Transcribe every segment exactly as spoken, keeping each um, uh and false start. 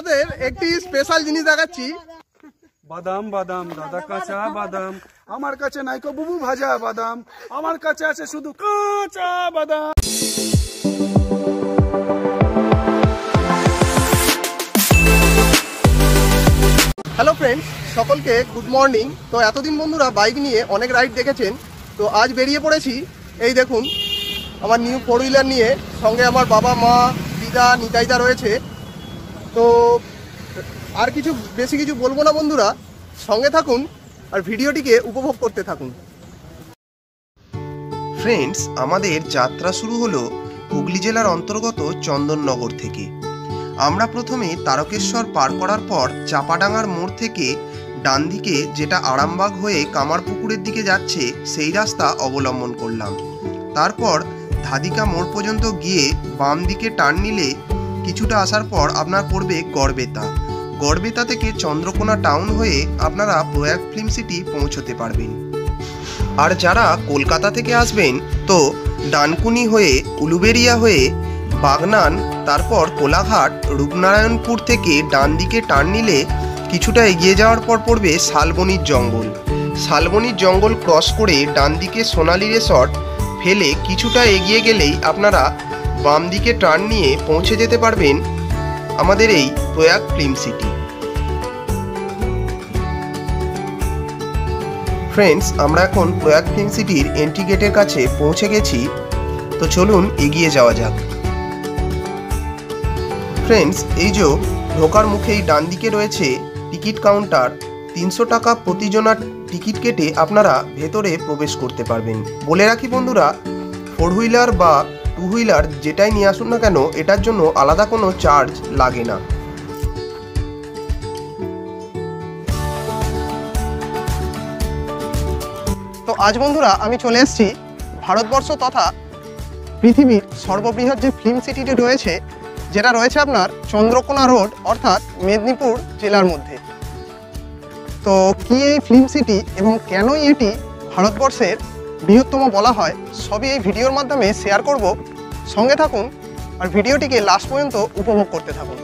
আপনাদের একটি স্পেশাল জিনিস দেখাচ্ছি, বাদাম বাদাম দাদা কাঁচা বাদাম, আমার কাছে নাই কো বুবু ভাজা বাদাম, আমার কাছে আছে শুধু কাঁচা বাদাম। হ্যালো ফ্রেন্ডস, সকলকে গুড মর্নিং। তো এতদিন বন্ধুরা বাইক নিয়ে অনেক রাইড দেখেছেন, তো আজ বেরিয়ে পড়েছি। এই দেখুন আমার নিউ ফোর হুইলার নিয়ে, সঙ্গে আমার বাবা মা দিদা নিতাইদা রয়েছে। তো আর কিছু বেশি কিছু বলবো না বন্ধুরা, সঙ্গে থাকুন আর ভিডিওটিকে উপভোগ করতে থাকুন। ফ্রেন্ডস, আমাদের যাত্রা শুরু হলো হুগলি জেলার অন্তর্গত চন্দননগর থেকে। আমরা প্রথমে তারকেশ্বর পার করার পর চাপাডাঙ্গার মোড় থেকে ডান দিকে যেটা আরামবাগ হয়ে কামারপুকুরের দিকে যাচ্ছে সেই রাস্তা অবলম্বন করলাম। তারপর ধাদিকা মোড় পর্যন্ত গিয়ে বাম দিকে টার্ন নিলে কিছুটা আসার পর আপনার পড়বে গড়বেতা। গড়বেতা থেকে চন্দ্রকোনা টাউন হয়ে আপনারা প্রয়াগ ফিল্ম সিটি পৌঁছতে পারবেন। আর যারা কলকাতা থেকে আসবেন তো ডানকুনি হয়ে উলুবেরিয়া হয়ে বাগনান, তারপর কোলাঘাট, রূপনারায়ণপুর থেকে ডান দিকে টার্ন নিলে কিছুটা এগিয়ে যাওয়ার পর পড়বে শালবনির জঙ্গল। শালবনির জঙ্গল ক্রস করে ডান দিকে সোনালী রিসর্ট ফেলে কিছুটা এগিয়ে গেলেই আপনারা বাম দিকে টার্ন নিয়ে পৌঁছে যেতে পারবেন আমাদের এই প্রয়াগ ফিল্ম সিটি। ফ্রেন্ডস, আমরা এখন প্রয়াগ ফিল্ম সিটির এন্ট্রি গেটের কাছে পৌঁছে গেছি, তো চলুন এগিয়ে যাওয়া যাক। ফ্রেন্ডস, এই যে ঢোকার মুখেই ডান দিকে রয়েছে টিকিট কাউন্টার। তিনশো টাকা প্রতিজনার টিকিট কেটে আপনারা ভেতরে প্রবেশ করতে পারবেন। বলে রাখি বন্ধুরা, ফোর হুইলার বা টু হুইলার যেটাই নিয়ে আসুন না কেন, এটার জন্য আলাদা কোনো চার্জ লাগে না। তো আজ বন্ধুরা আমি চলে এসেছি ভারতবর্ষ তথা পৃথিবীর সর্ববৃহৎ যে ফিল্ম সিটিটি রয়েছে, যেটা রয়েছে আপনার চন্দ্রকোনা রোড অর্থাৎ মেদিনীপুর জেলার মধ্যে। তো কি এই ফিল্ম সিটি এবং কেনই এটি ভারতবর্ষের বৃহত্তম বলা হয়, সবই এই ভিডিওর মাধ্যমে শেয়ার করব। সঙ্গে থাকুন আর ভিডিওটিকে লাস্ট পর্যন্ত উপভোগ করতে থাকুন।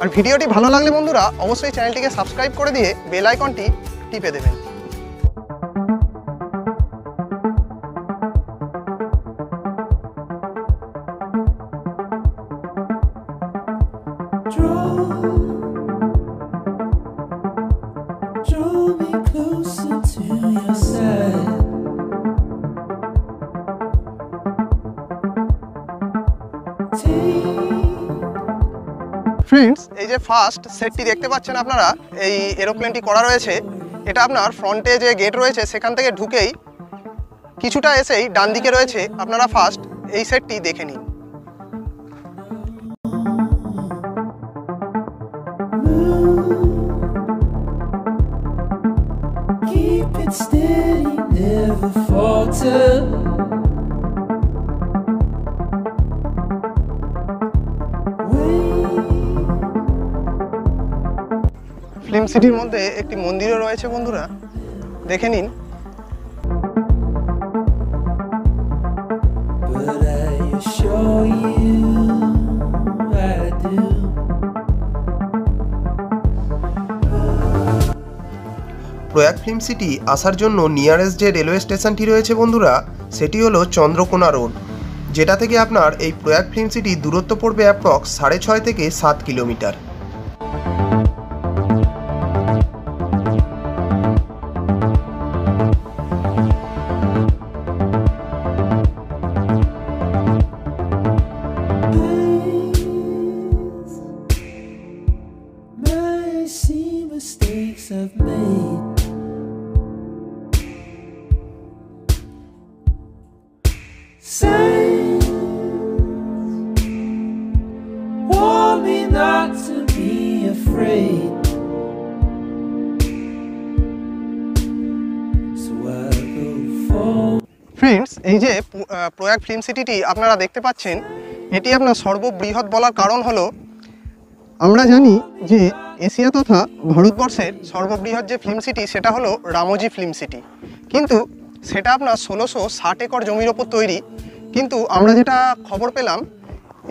আর ভিডিওটি ভালো লাগলে বন্ধুরা অবশ্যই চ্যানেলটিকে সাবস্ক্রাইব করে দিয়ে বেল আইকনটি টিপে দেবেন। ফ্রেন্ডস, এই যে ফার্স্ট সেটটি দেখতে পাচ্ছেন আপনারা, এই এরোপ্লেনটি করা রয়েছে, এটা আপনার ফ্রন্টে যে গেট রয়েছে সেখান থেকে ঢুকেই কিছুটা এসেই ডান দিকে রয়েছে। আপনারা ফার্স্ট এই সেটটি দেখে নিন। ফিল্ম সিটির মধ্যে একটি মন্দিরও রয়েছে বন্ধুরা, দেখে নিন। প্রয়াগ ফিল্ম সিটি আসার জন্য নিয়ারেস্ট যে রেলওয়ে স্টেশনটি রয়েছে বন্ধুরা, সেটি হলো চন্দ্রকোনা রোড, যেটা থেকে আপনার এই প্রয়াগ ফিল্ম সিটি দূরত্ব পড়বে অ্যাপ্রক্স সাড়ে ছয় থেকে সাত কিলোমিটার। ফ্রেন্ডস, এই যে প্রয়াগ ফিল্ম সিটিটি আপনারা দেখতে পাচ্ছেন, এটি আপনার সর্ববৃহৎ বলার কারণ হলো, আমরা জানি যে এশিয়া তথা ভারতবর্ষের সর্ববৃহৎ যে ফিল্ম সিটি সেটা হলো রামোজি ফিল্ম সিটি, কিন্তু সেটা আপনার ষোলোশো ষাট একর জমির ওপর তৈরি। কিন্তু আমরা যেটা খবর পেলাম,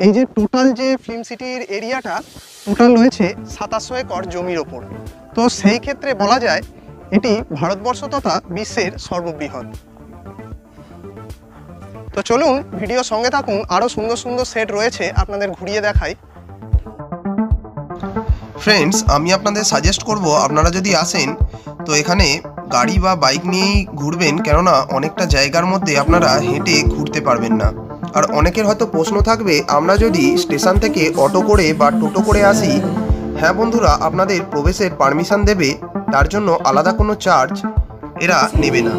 এই যে টোটাল যে ফিল্ম সিটির এরিয়াটা টোটাল রয়েছে সাতাশশো একর জমির ওপর। তো সেই ক্ষেত্রে বলা যায় এটি ভারতবর্ষ তথা বিশ্বের সর্ববৃহৎ। তো চলুন ভিডিও সঙ্গে থাকুন, আরও সুন্দর সুন্দর সেট রয়েছে আপনাদের ঘুরিয়ে দেখাই। ফ্রেন্ডস, আমি আপনাদের সাজেস্ট করব আপনারা যদি আসেন তো এখানে গাড়ি বা বাইক নিয়েই ঘুরবেন, কেননা অনেকটা জায়গার মধ্যে আপনারা হেঁটে ঘুরতে পারবেন না। আর অনেকের হয়তো প্রশ্ন থাকবে, আমরা যদি স্টেশন থেকে অটো করে বা টোটো করে আসি? হ্যাঁ বন্ধুরা, আপনাদের প্রবেশের পারমিশন দেবে, তার জন্য আলাদা কোনো চার্জ এরা নেবে না।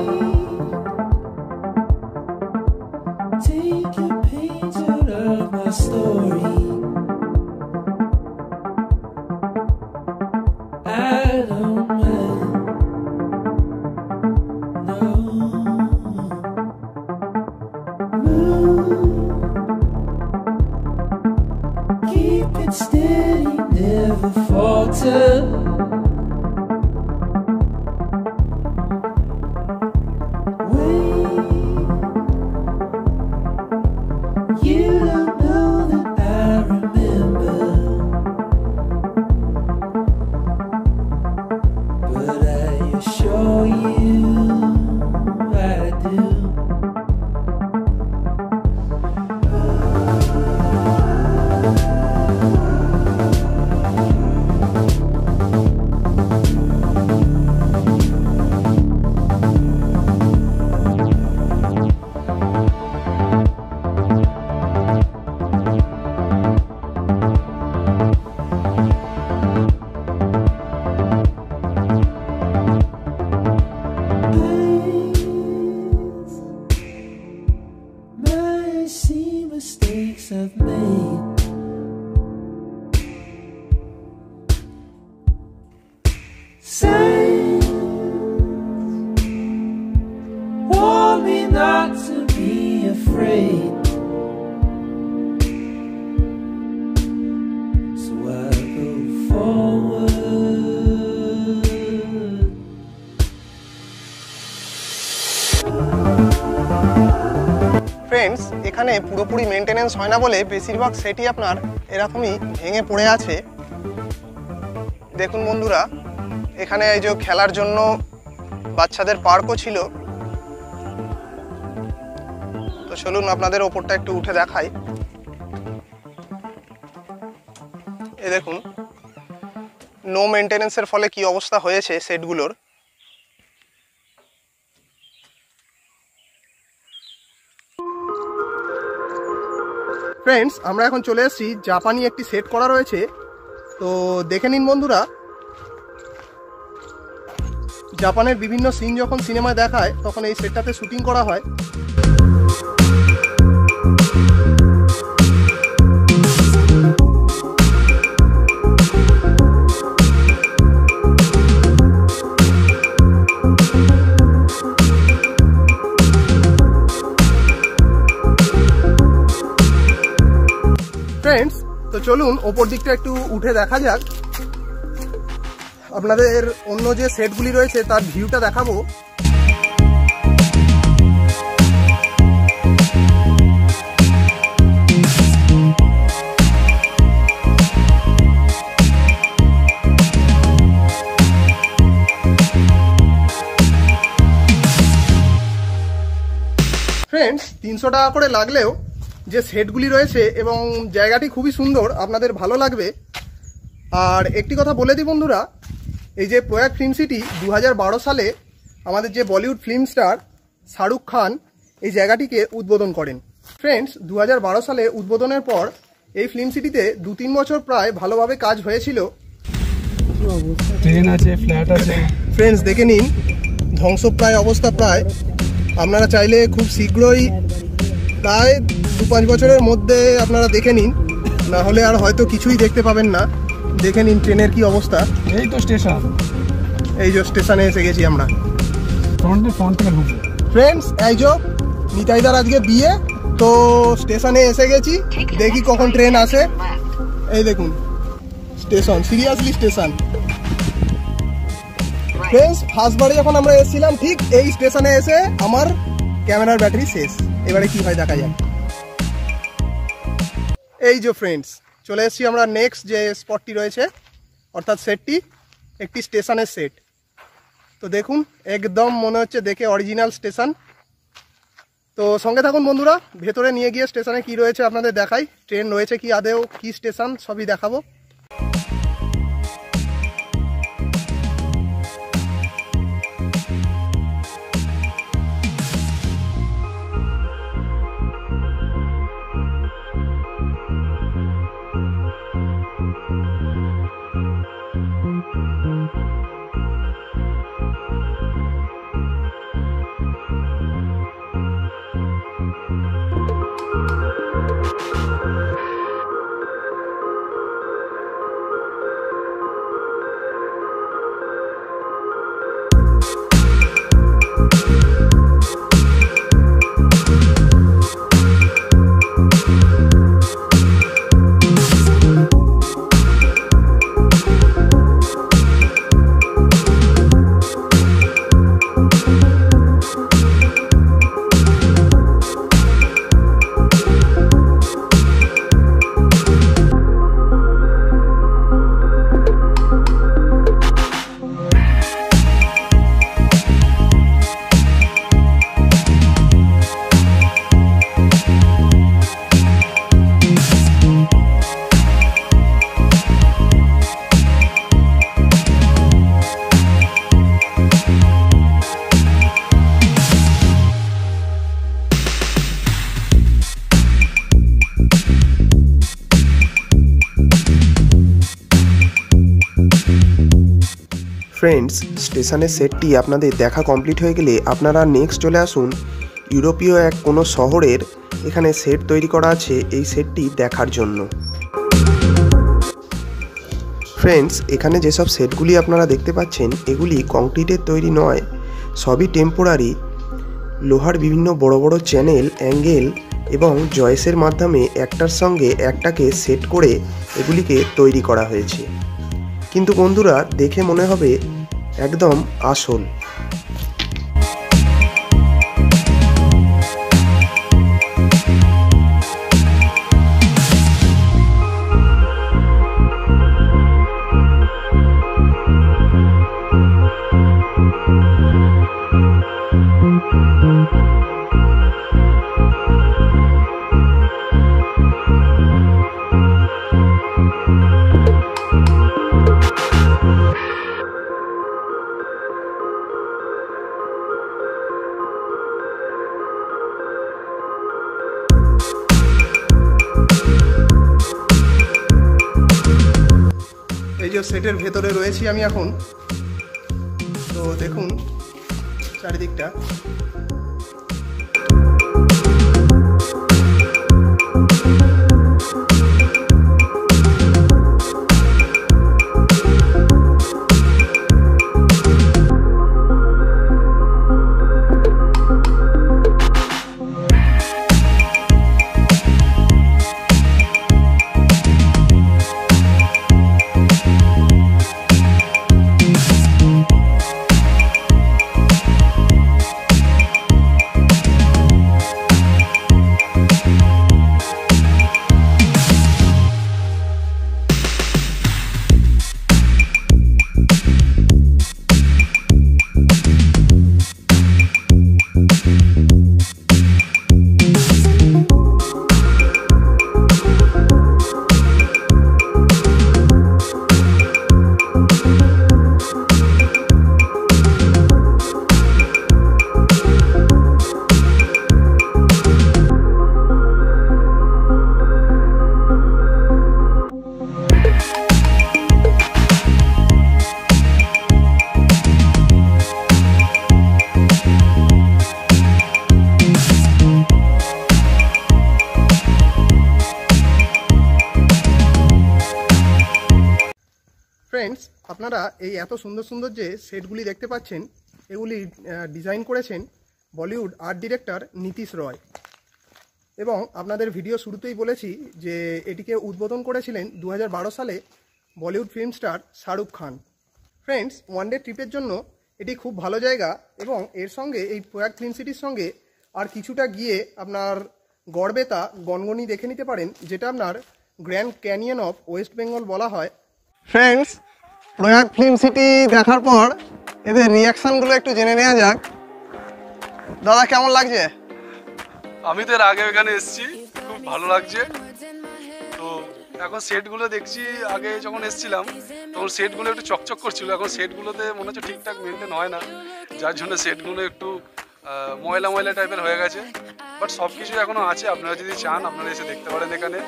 ফ্রেন্ডস, এখানে পুরোপুরি মেনটেনেন্স হয় না বলে বেশিরভাগ সেটি আপনার এরকমই ভেঙে পড়ে আছে। দেখুন বন্ধুরা, এখানে এই যে খেলার জন্য বাচ্চাদের পার্কও ছিল। তো চলুন আপনাদের ওপরটা একটু উঠে দেখাই। এ দেখুন নো মেনটেনেন্সের ফলে কি অবস্থা হয়েছে সেটগুলোর। ফ্রেন্ডস, আমরা এখন চলে এসেছি, জাপানি একটি সেট করা রয়েছে, তো দেখে নিন বন্ধুরা। জাপানের বিভিন্ন সিন যখন সিনেমায় দেখায় তখন এই সেটটাতে শুটিং করা হয়। ফ্রেন্ডস, তো চলুন ওপর দিকটা একটু উঠে দেখা যাক। আপনাদের অন্য যে সেটগুলি রয়েছে তার ভিউটা দেখাবো। ফ্রেন্ডস, তিনশো টাকা করে লাগলেও যে সেটগুলি রয়েছে এবং জায়গাটি খুবই সুন্দর, আপনাদের ভালো লাগবে। আর একটি কথা বলে দিই বন্ধুরা, এই যে প্রয়াগ ফিল্ম সিটি দু হাজার বারো সালে আমাদের যে Bollywood film star Shahrukh Khan এই জায়গাটিকে উদ্বোধন করেন। ফ্রেন্ডস, দু হাজার বারো সালে উদ্বোধনের পর এই ফিল্ম সিটিতে দু তিন বছর প্রায় ভালোভাবে কাজ হয়েছিল। ফ্রেন্ডস, দেখে নিন ধ্বংসপ্রায় অবস্থা প্রায়। আপনারা চাইলে খুব শীঘ্রই প্রায় দু পাঁচ বছরের মধ্যে আপনারা দেখে নিন, না হলে আর হয়তো কিছুই দেখতে পাবেন না। দেখে নিন ট্রেনের কি অবস্থা। এই তো স্টেশন, এই যে স্টেশনে এসে গেছি আমরা। ফ্রেন্ডস, এই যে নিতাইদার আজকে বিয়ে, তো স্টেশনে এসে গেছি, দেখি কখন ট্রেন আসে। এই দেখুন স্টেশন, সিরিয়াসলি স্টেশন। ফ্রেন্ডস, ফার্স্টবারে যখন আমরা এসেছিলাম ঠিক এই স্টেশনে এসে আমার ক্যামেরার ব্যাটারি শেষ। এবারে কি হয় দেখা যায়। এই যে ফ্রেন্ডস চলে এসেছি আমরা নেক্সট যে স্পটটি রয়েছে, অর্থাৎ সেটটি একটি স্টেশনের সেট। তো দেখুন একদম মনে হচ্ছে দেখে অরিজিনাল স্টেশন। তো সঙ্গে থাকুন বন্ধুরা, ভেতরে নিয়ে গিয়ে স্টেশনে কি রয়েছে আপনাদের দেখাই, ট্রেন রয়েছে কি আদেও, কি স্টেশন, সবই দেখাবো। ফ্রেন্ডস, স্টেশনের সেটটি আপনাদের দেখা কমপ্লিট হয়ে গেলে আপনারা নেক্সট চলে আসুন ইউরোপীয় এক কোনো শহরের, এখানে সেট তৈরি করা আছে এই সেটটি দেখার জন্য। ফ্রেন্ডস, এখানে যেসব সেটগুলি আপনারা দেখতে পাচ্ছেন এগুলি কংক্রিটের তৈরি নয়, সবই টেম্পোরারি। লোহার বিভিন্ন বড় বড় চ্যানেল, অ্যাঙ্গেল এবং জয়েসের মাধ্যমে একটার সঙ্গে একটাকে সেট করে এগুলিকে তৈরি করা হয়েছে, কিন্তু বন্ধুরা দেখে মনে হবে একদম আসল। সেটের ভেতরে রয়েছি আমি এখন। তো দেখুন চারিদিকটা, আপনারা এই এত সুন্দর সুন্দর যে সেটগুলি দেখতে পাচ্ছেন এগুলি ডিজাইন করেছেন Bollywood art director Nitish Roy, এবং আপনাদের ভিডিও শুরুতেই বলেছি যে এটিকে উদ্বোধন করেছিলেন দু হাজার বারো সালে Bollywood film star Shahrukh Khan. Friends, one day ট্রিপের জন্য এটি খুব ভালো জায়গা, এবং এর সঙ্গে এই প্রয়াগ ফিল্ম সিটির সঙ্গে আর কিছুটা গিয়ে আপনার গড়বে তা গনগনি দেখে নিতে পারেন, যেটা আপনার Grand Canyon of West Bengal বলা হয়। ফ্রেন্ডস, প্রয়াগ ফিল্ম সিটি দেখার পর এদের রিয়াকশনগুলো একটু জেনে নেওয়া যাক। দাদা, কেমন লাগছে? আমি তো এর আগে এখানে এসেছি, খুব ভালো লাগছে। তো এখন সেটগুলো দেখছি, আগে যখন এসেছিলাম তখন সেটগুলো একটু চকচক করছিল, এখন সেটগুলোতে মনে হচ্ছে ঠিকঠাক মেনটেন হয় না, যার জন্য সেটগুলো একটু ময়লা ময়লা টাইপের হয়ে গেছে। বাট সব কিছু এখনও আছে, আপনারা যদি চান আপনারা এসে দেখতে পারেন। এখানে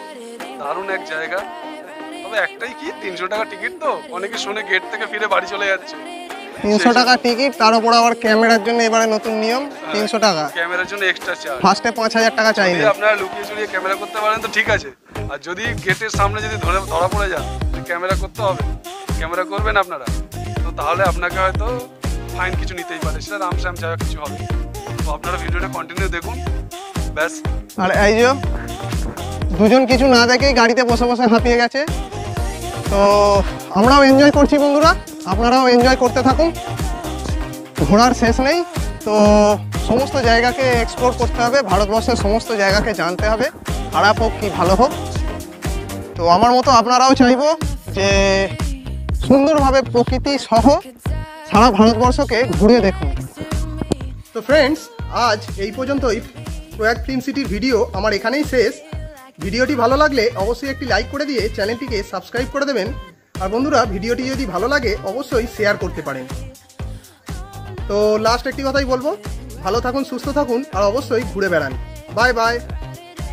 দারুণ এক জায়গা, তবে একটাই কি, তিনশো টাকা টিকিট। তো অনেকে শুনে গেট থেকে ফিরে বাড়ি চলে যাচ্ছে। তিনশো টাকা টিকিট, তার উপর আবার ক্যামেরার জন্য এবারে নতুন নিয়ম তিনশো টাকা ক্যামেরার জন্য এক্সট্রা চার্জ। ফার্স্টে পাঁচ হাজার টাকা চাই। আপনারা লুকিয়ে চুরিয়ে ক্যামেরা করতে পারেন তো ঠিক আছে, আর যদি গেটের সামনে যদি ধরে ধরা পড়ে যান, ক্যামেরা করতে হবে, ক্যামেরা করবেন আপনারা তো, তাহলে আপনাকে হয়তো ফাইন কিছু নিতেই পারে, সেটা রাম শ্যাম যাওয়া কিছু হবে। তো আপনারা ভিডিওটা কন্টিনিউ দেখুন ব্যাস। আর এই যে দুজন কিছু না দেখেই গাড়িতে বসে বসে হাঁপিয়ে গেছে। তো আমরাও এনজয় করছি বন্ধুরা, আপনারাও এনজয় করতে থাকুন, ঘোরার শেষ নেই। তো সমস্ত জায়গাকে এক্সপ্লোর করতে হবে, ভারতবর্ষের সমস্ত জায়গাকে জানতে হবে, খারাপ হোক কি ভালো হোক। তো আমার মতো আপনারাও চাইবো যে সুন্দরভাবে প্রকৃতি সহ সারা ভারতবর্ষকে ঘুরে দেখুন। তো ফ্রেন্ডস, আজ এই পর্যন্তই প্রয়াগ ফিল্ম সিটির ভিডিও আমার এখানেই শেষ। ভিডিওটি ভালো লাগলে অবশ্যই একটি লাইক করে দিয়ে চ্যানেলটিকে সাবস্ক্রাইব করে দেবেন। আর বন্ধুরা, ভিডিওটি যদি ভালো লাগে অবশ্যই শেয়ার করতে পারেন। তো লাস্ট একটি কথাই বলবো, ভালো থাকুন, সুস্থ থাকুন, আর অবশ্যই ঘুরে বেড়ান। Bye by.